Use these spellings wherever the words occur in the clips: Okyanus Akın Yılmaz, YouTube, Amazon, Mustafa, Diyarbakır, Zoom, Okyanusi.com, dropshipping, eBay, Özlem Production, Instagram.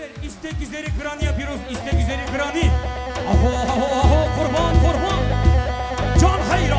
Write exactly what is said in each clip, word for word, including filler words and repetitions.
gençler istek üzeri kranı yapıyoruz. İstek üzeri kranı. Aho aho aho kurban kurban. Can hayran.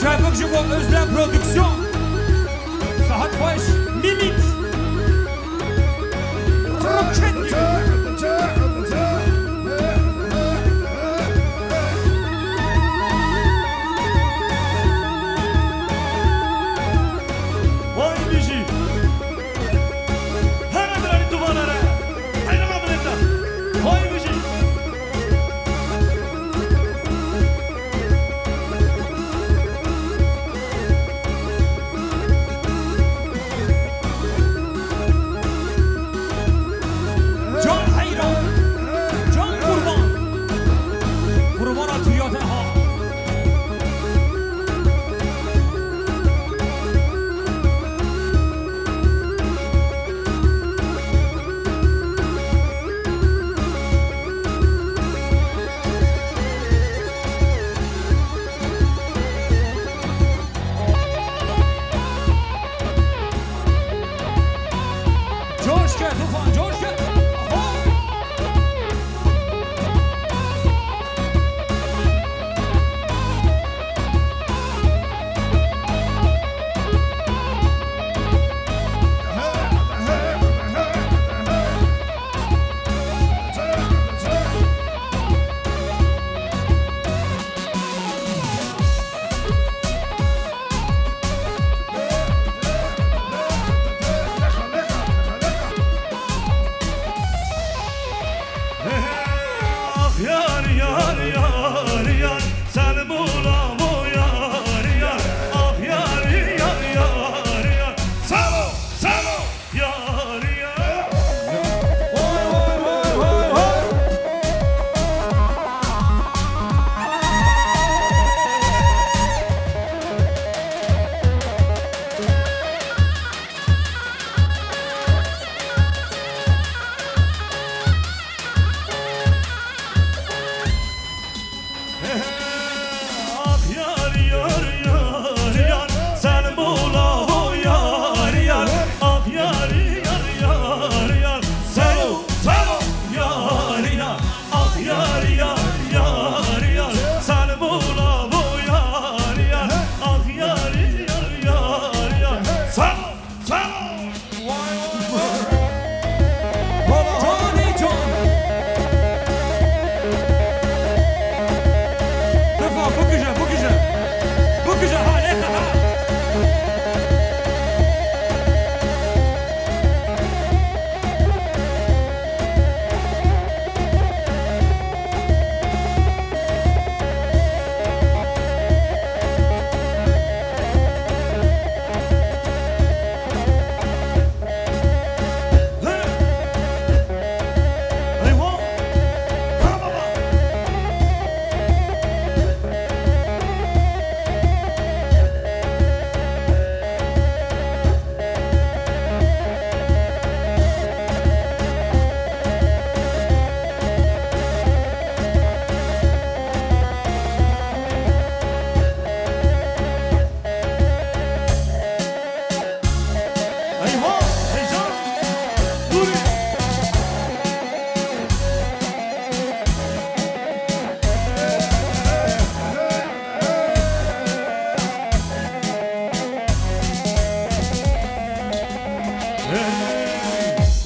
Çapıkçı bu Özlem Production. Saat beş. Limit. Roket. Vay bizi. Her adları duvarlara. Ayrılmadı neden? Vay bizi. Altyazı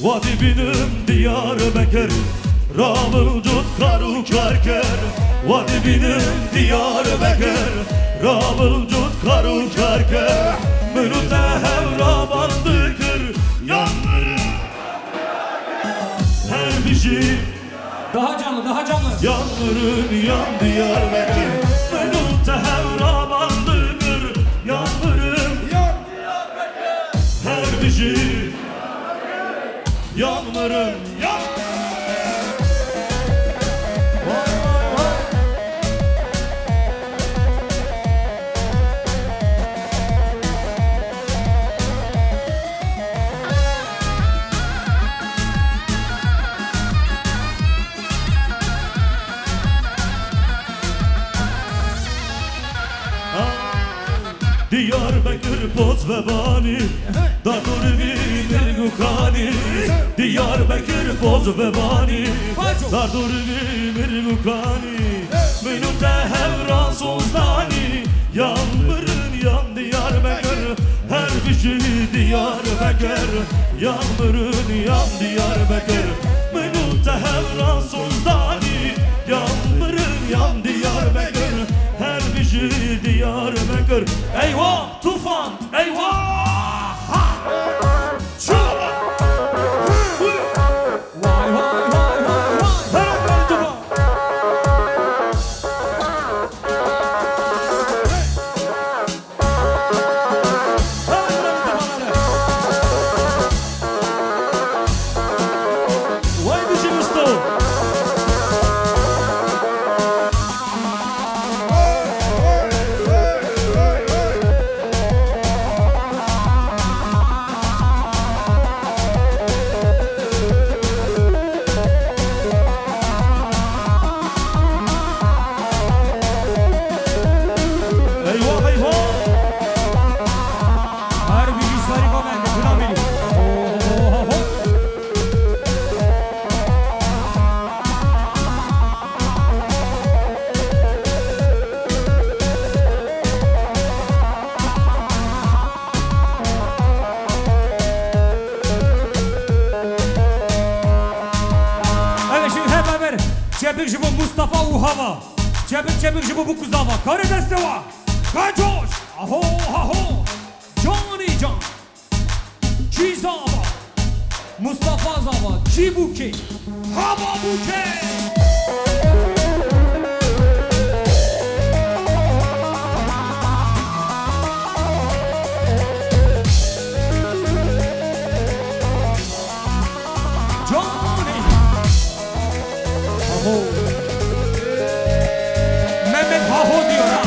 Vadibinim diyar beker, ramın ucud karu kerker. Vadibinim diyar beker, ramın ucud karu kerker. Münüte hevra bandıkır, yanları her bişi. Daha canlı, daha canlı. Yanların yan diyar beker, münüte hevra bandıkır, yanların yan diyar beker. Her bişi. Yanlarım yan. Diyarbakır poz ve bani, Dardurvi'nin mukani. Diyarbakır poz ve bani, Dardurvi'nin mukani. Minute hevran sozdani, yağmırın yan Diyarbakır. Her bişi Diyarbakır, yağmırın yan Diyarbakır. Minute hevran sozdani, yağmırın yan Diyarbakır. Her bişi Diyarbakır. Eyvah tufan, eyvah! Çabuk! Vay vay vay vay vay! Hemen ben tufan! Hemen ben tufanları! Vay bizim usta! Çepik jibo Mustafa Uhava, Çepik çepik jibo bu kuzava. Karideste var, kaçoş, aho aho, Johnny John, Çizava, Mustafa Zava, Cibuki, Hava Buki. Paho. Mehmet Paho diyor ha.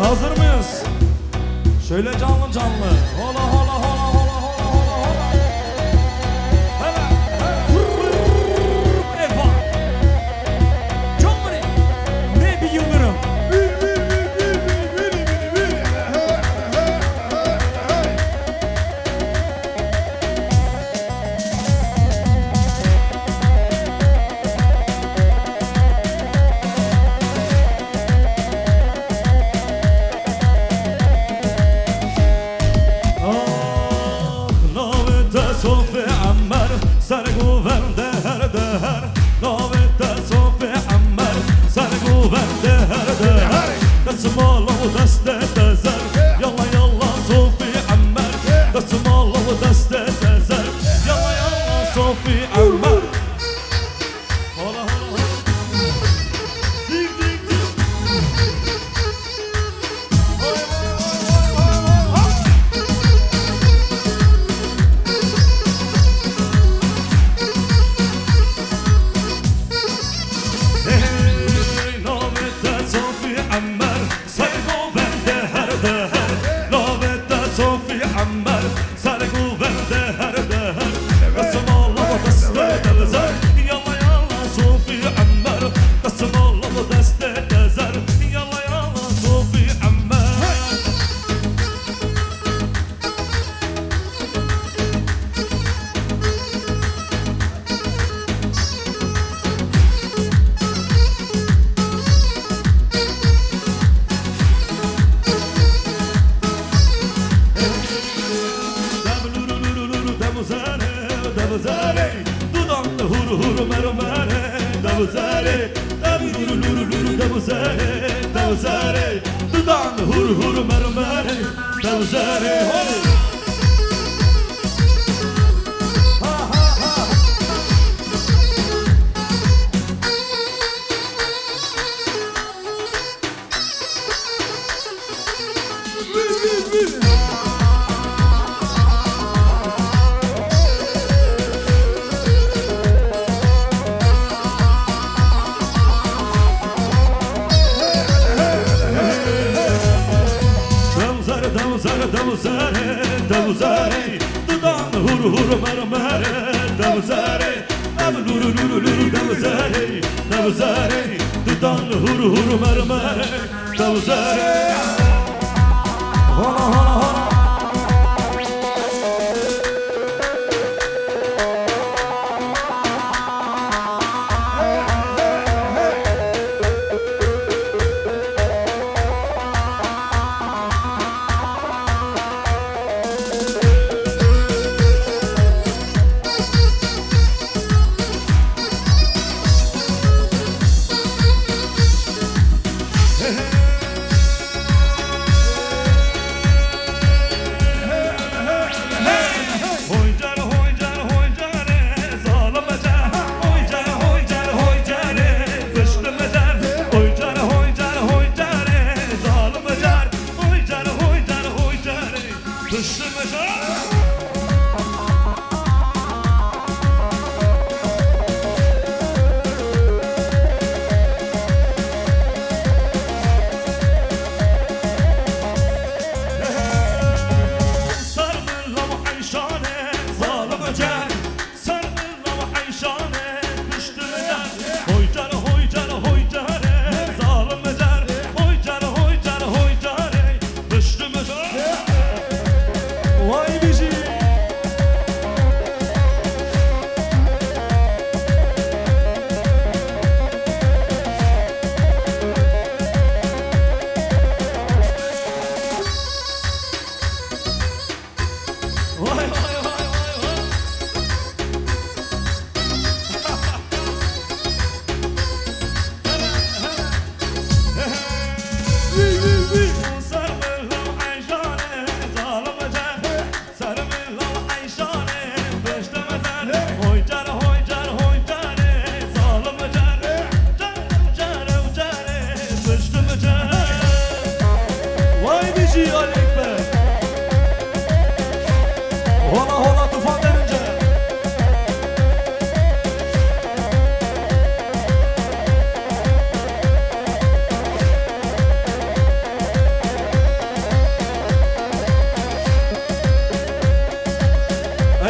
Hazır mıyız? Şöyle canlı canlı. Hola hola hola hola hola hola hola. Hele hele. Eva. Canlı. Ne bir yıldırım.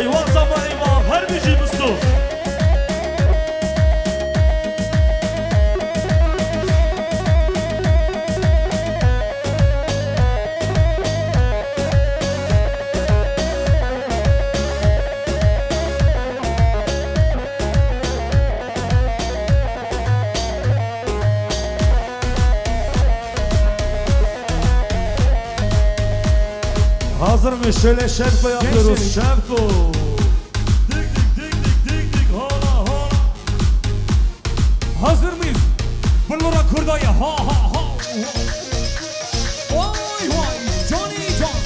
Heyvan zama eyvah her biji bistu. Hazır mı? Şöyle şerpe yapıyoruz. Şerpe. Dik dik dik dik dik dik. Hala hala. Hazır mıyız? Bunlara kurdaya. Ha ha ha. Vay vay. Johnny John.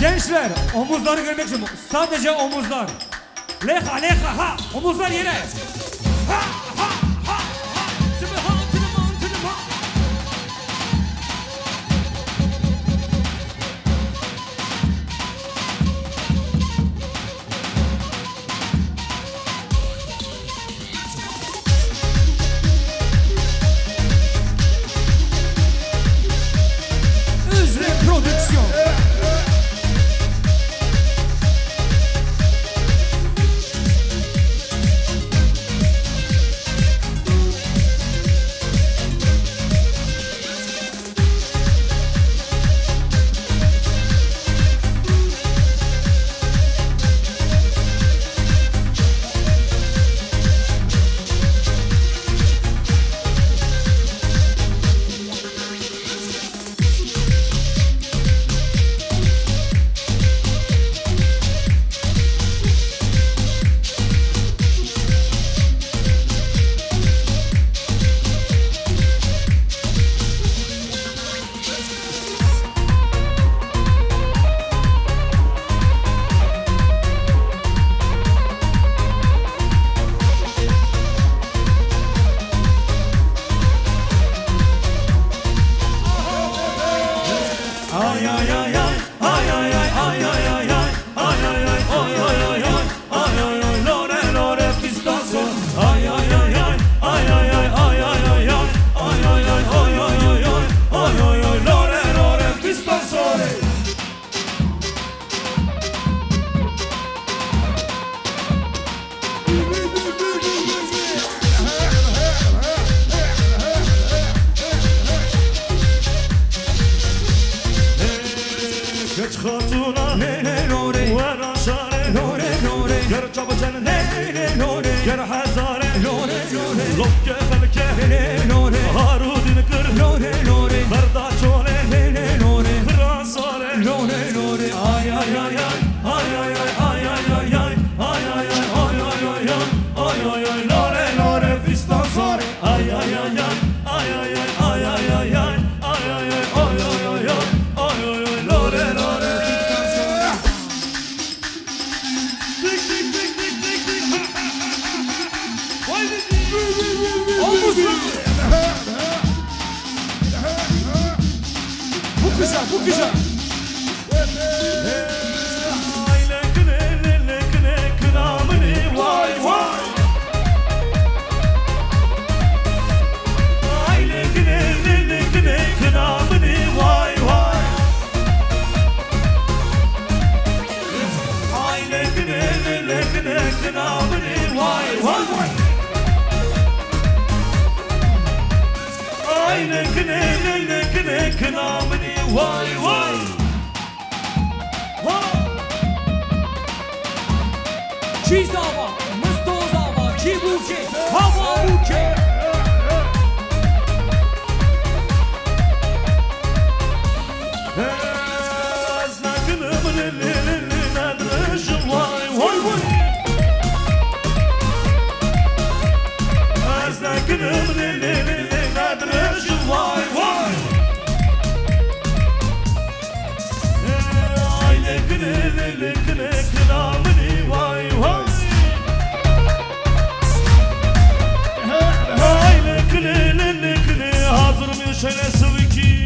Gençler omuzları görmek istiyorum. Sadece omuzlar. Leha leha ha. Omuzlar yere. Ha ha ha ha. Tüm ha tüm ha tüm ha. Özlem Production. verirdim ekranını vay vay. Hay lekle lekle hazırım şöyle sıvıki.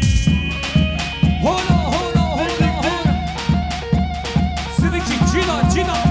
Hola hola hola hola. Sıvıki cina cina.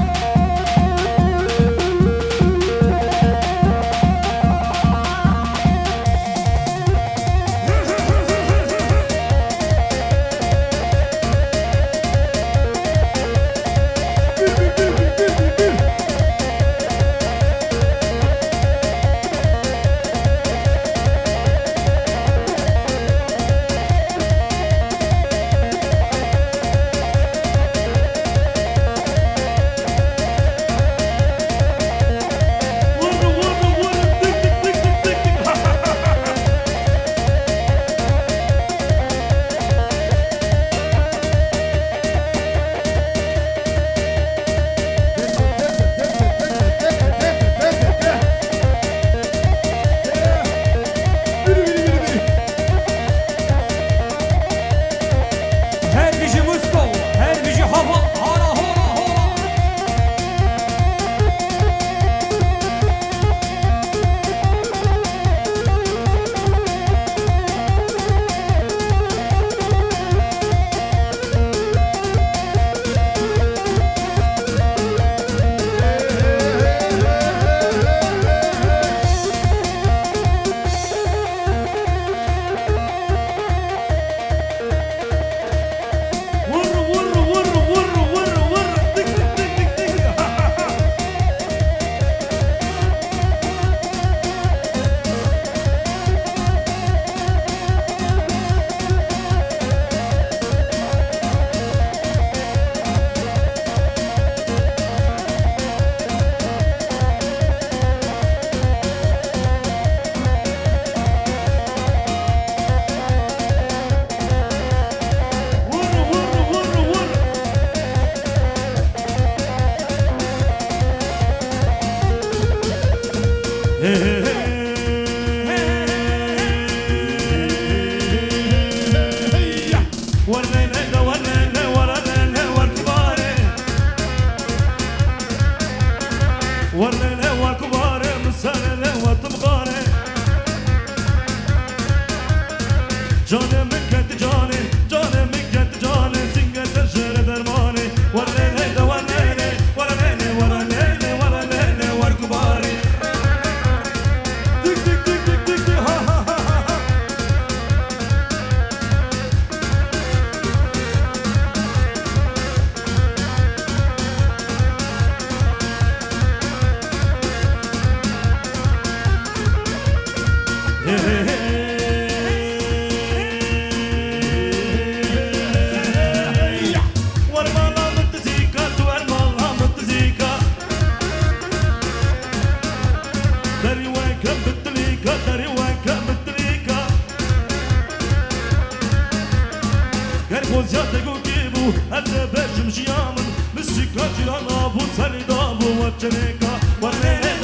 Müzik acılan abu salida bu acele ka.